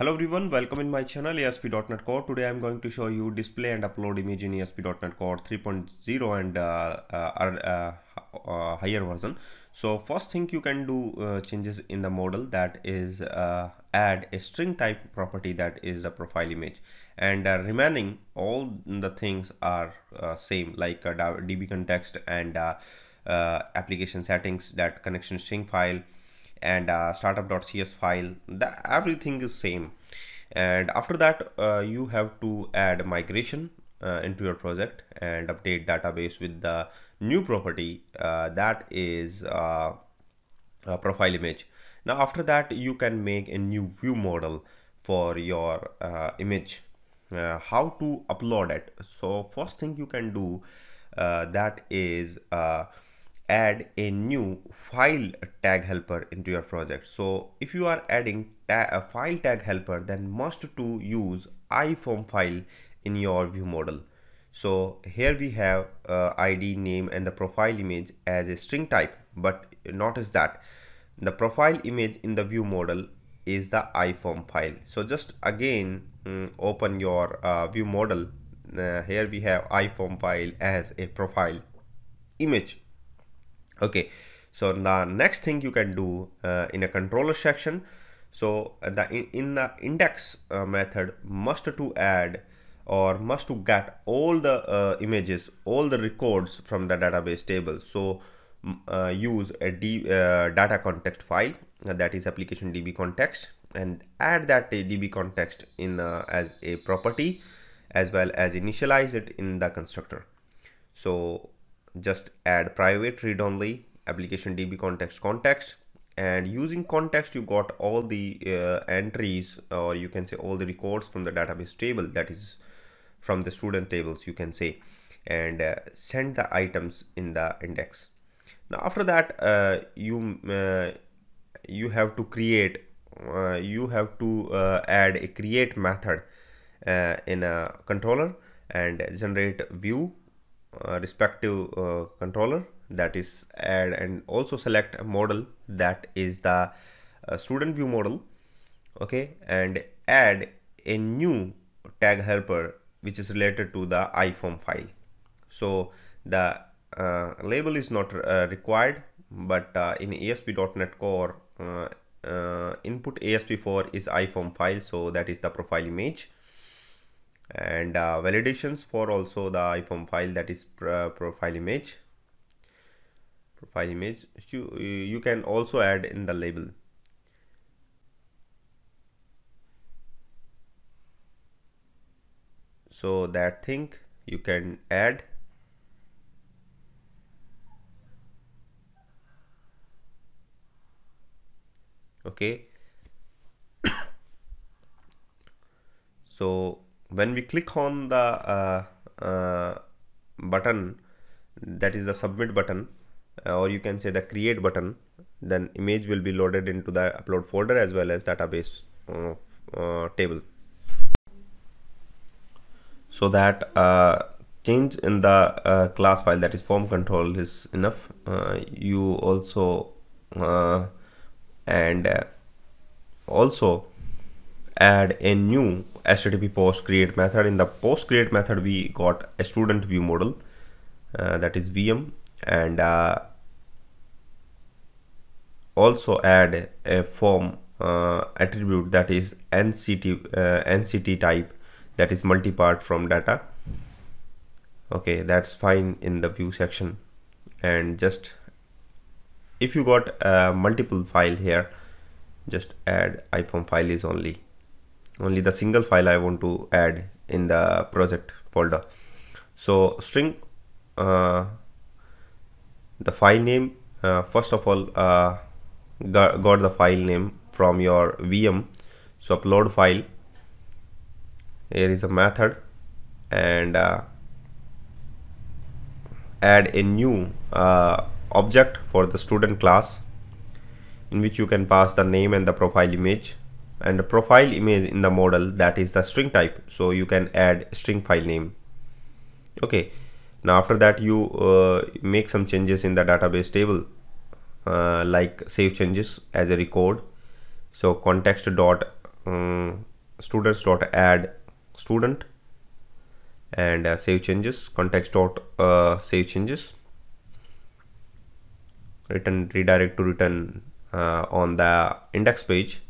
Hello everyone, welcome in my channel ASP.NET Core. Today I am going to show you display and upload image in ASP.NET Core 3.0 and higher version. So first thing you can do changes in the model, that is add a string type property that is the profile image, and remaining all the things are same, like db context and application settings, that connection string file and startup.cs file, everything is same. And after that you have to add migration into your project and update database with the new property that is a profile image. Now after that you can make a new view model for your image. How to upload it? So first thing you can do that is add a new file tag helper into your project. So if you are adding a file tag helper, then must to use IFormFile in your view model. So here we have ID, name and the profile image as a string type, but notice that the profile image in the view model is the IFormFile. So just again open your view model. Here we have IFormFile as a profile image. Okay, so the next thing you can do in a controller section, so in the index method must to add or must to get all the images, all the records from the database table. So use a data context file, that is application db context, and add that db context in as a property, as well as initialize it in the constructor. So just add private read only application db context context, and using context you got all the entries, or you can say all the records from the database table, that is from the student tables you can say, and send the items in the index. Now after that you have to add a create method in a controller and generate view respective controller, that is add, and also select a model that is the student view model. Okay, and add a new tag helper which is related to the IFormFile. So the label is not required, but in ASP.NET Core input ASP4 is IFormFile, so that is the profile image. And validations for also the IFormFile, that is profile image. Profile image you can also add in the label. So that thing you can add. Okay. So when we click on the button, that is the submit button, or you can say the create button, then image will be loaded into the upload folder as well as database table. So that change in the class file, that is form control, is enough. You also also add a new HTTP post create method. In the post create method we got a student view model, that is VM, and also add a form attribute, that is NCT type, that is multipart from data. Okay, that's fine in the view section. And just if you got multiple file here, just add IFormFile is only the single file I want to add in the project folder. So string, the file name, first of all got the file name from your VM. So upload file, here is a method, and add a new object for the student class, in which you can pass the name and the profile image, and the profile image in the model, that is the string type, so you can add string file name. Okay, now after that you make some changes in the database table, like save changes as a record. So context dot students.add student and save changes, context.save changes, return redirect to return on the index page.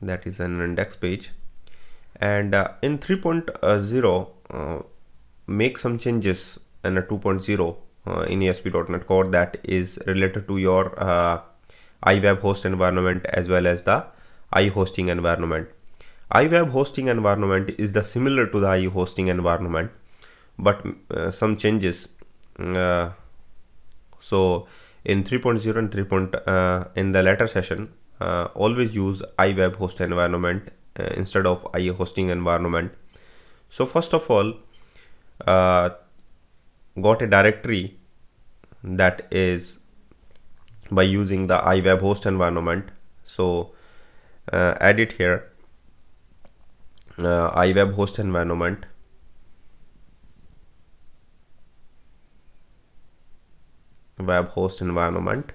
That is an index page. And in 3.0 make some changes in a 2.0 in ASP.NET Core that is related to your IWebHost environment as well as the iHosting environment. iWebHosting environment is the similar to the iHosting environment, but some changes. So in 3.0 and in the latter session, always use iWebHost environment instead of iHosting environment. So first of all, got a directory that is by using the iWebHost environment. So add it here, iWebHost environment. Webhost environment.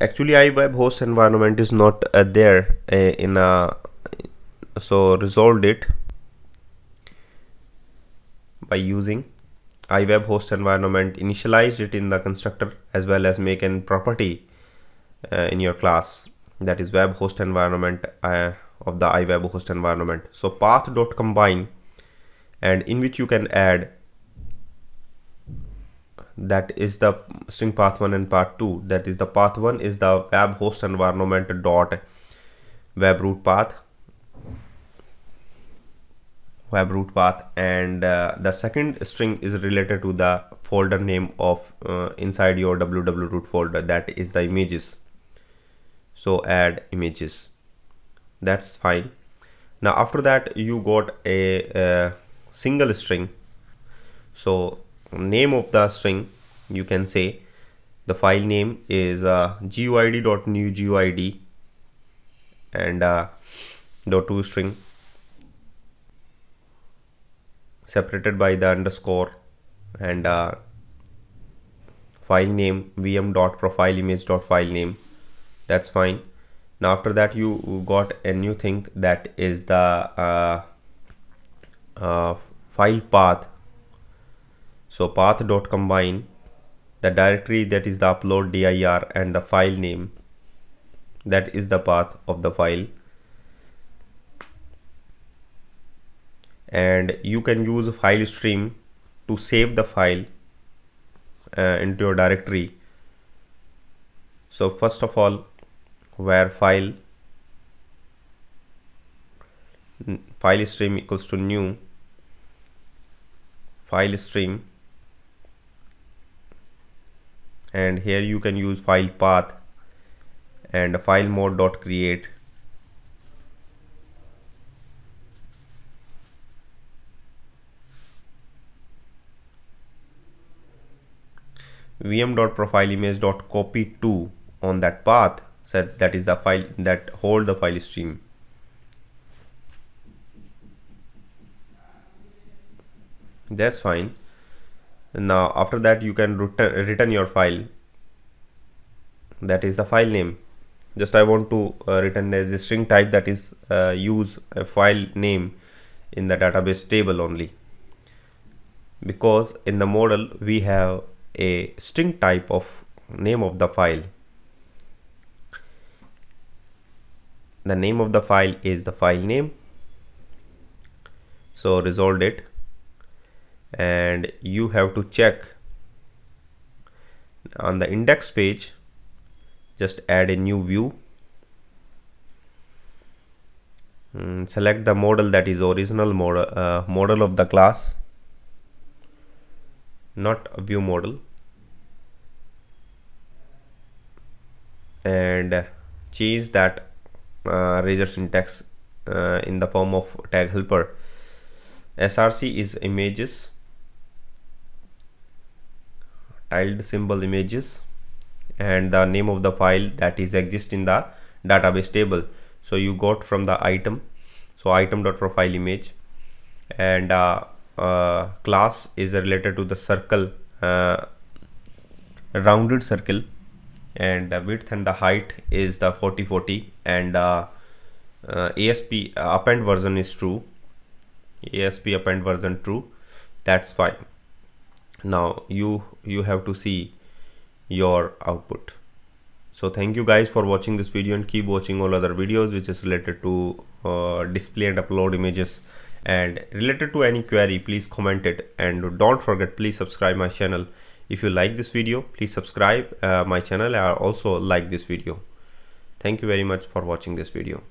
Actually, iWebHost environment is not there in a, so resolved it by using iWebHost environment, initialized it in the constructor as well as make an property in your class. That is web host environment of the iWebHost environment. So path.combine, and in which you can add, that is the string path1 and path2. That is the path1 is the web host environment dot web root path, and the second string is related to the folder name of inside your www root folder, that is the images. So add images, that's fine. Now after that you got a single string. So name of the string, you can say the file name is GUID.newGUID and .toString separated by the underscore, and file name vm.profileimage.filename. That's fine. Now after that you got a new thing, that is the file path. So path.combine, the directory that is the upload dir and the file name, that is the path of the file. And you can use file stream to save the file into your directory. So first of all, where file stream equals to new file stream, and here you can use file path and file mode.create. vm.profileimage.copy2 on that path, so that is the file that hold the file stream. That's fine. Now after that you can return your file, that is the file name. Just I want to return as a string type, that is use a file name in the database table only, because in the model we have a string type of name of the file. The name of the file is the file name. So resolved it, and you have to check on the index page, just add a new view, select the model, that is original model, model of the class, not a view model, and change that razor syntax in the form of tag helper. SRC is images, tilde symbol images, and the name of the file that is exist in the database table. So you got from the item So item.profile image, and class is related to the circle, rounded circle, and width and the height is the 4040, and ASP append version is true. ASP append version true, that's fine. Now you have to see your output. So thank you guys for watching this video, and keep watching all other videos which is related to display and upload images, and related to any query please comment it, and don't forget please subscribe my channel. If you like this video please subscribe my channel and also like this video. Thank you very much for watching this video.